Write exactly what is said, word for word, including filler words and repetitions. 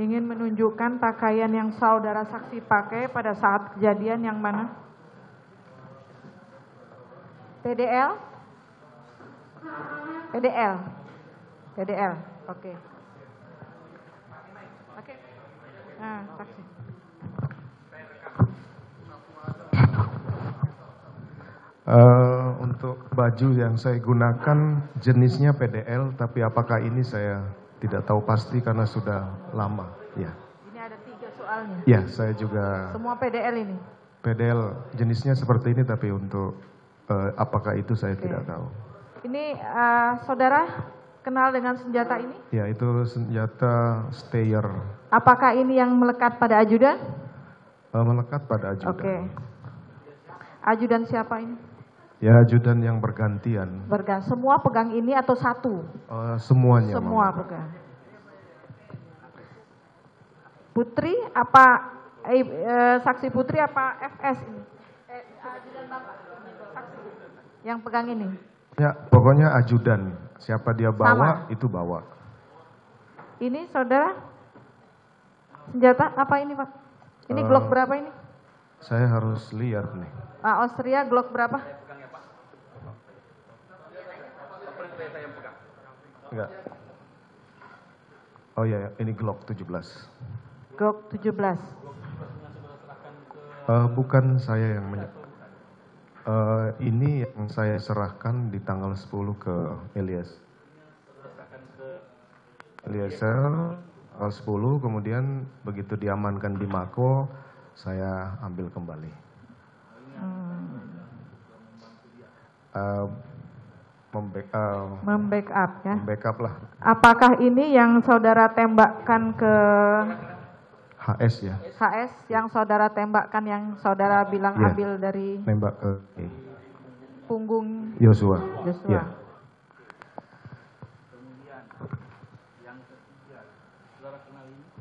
Ingin menunjukkan pakaian yang saudara saksi pakai pada saat kejadian yang mana? P D L? P D L. P D L. Oke. Okay. Oke. Okay. Nah, saksi. Uh, untuk baju yang saya gunakan jenisnya P D L, tapi apakah ini saya tidak tahu pasti karena sudah lama. Ya. Ini ada tiga soalnya. Ya, saya juga. Semua P D L ini? P D L jenisnya seperti ini, tapi untuk uh, apakah itu saya okay. tidak tahu. Ini uh, saudara kenal dengan senjata ini? Ya, itu senjata Steyer. Apakah ini yang melekat pada ajudan? Uh, melekat pada ajudan. Oke. Okay. Ajudan siapa ini? Ya, ajudan yang bergantian. Bergantian. Semua pegang ini atau satu? Uh, semuanya. Semua Mama. Pegang. Putri apa eh, eh, saksi Putri apa F S ini? Eh, ajudan Bapak. Saksi yang pegang ini. Ya, pokoknya ajudan. Siapa dia bawa sama. Itu bawa. Ini saudara senjata apa ini, Pak? Ini uh, Glock berapa ini? Saya harus lihat nih. Ah, Austria Glock berapa? Enggak. Oh iya, ini Glock tujuh belas. Glock tujuh belas. Uh, bukan saya yang menyerahkan. Uh, ini yang saya serahkan di tanggal sepuluh ke Elias. Elias tanggal sepuluh, kemudian begitu diamankan di Mako, saya ambil kembali. Hmm. Uh, Membackup uh, Membackup ya. Membackup lah. Apakah ini yang saudara tembakkan ke H S ya? H S yang saudara tembakkan yang saudara bilang yeah. ambil dari nembak ke okay. punggung Yosua. Yosua. Yeah. Kemudian yang ketiga, saudara kenal ini?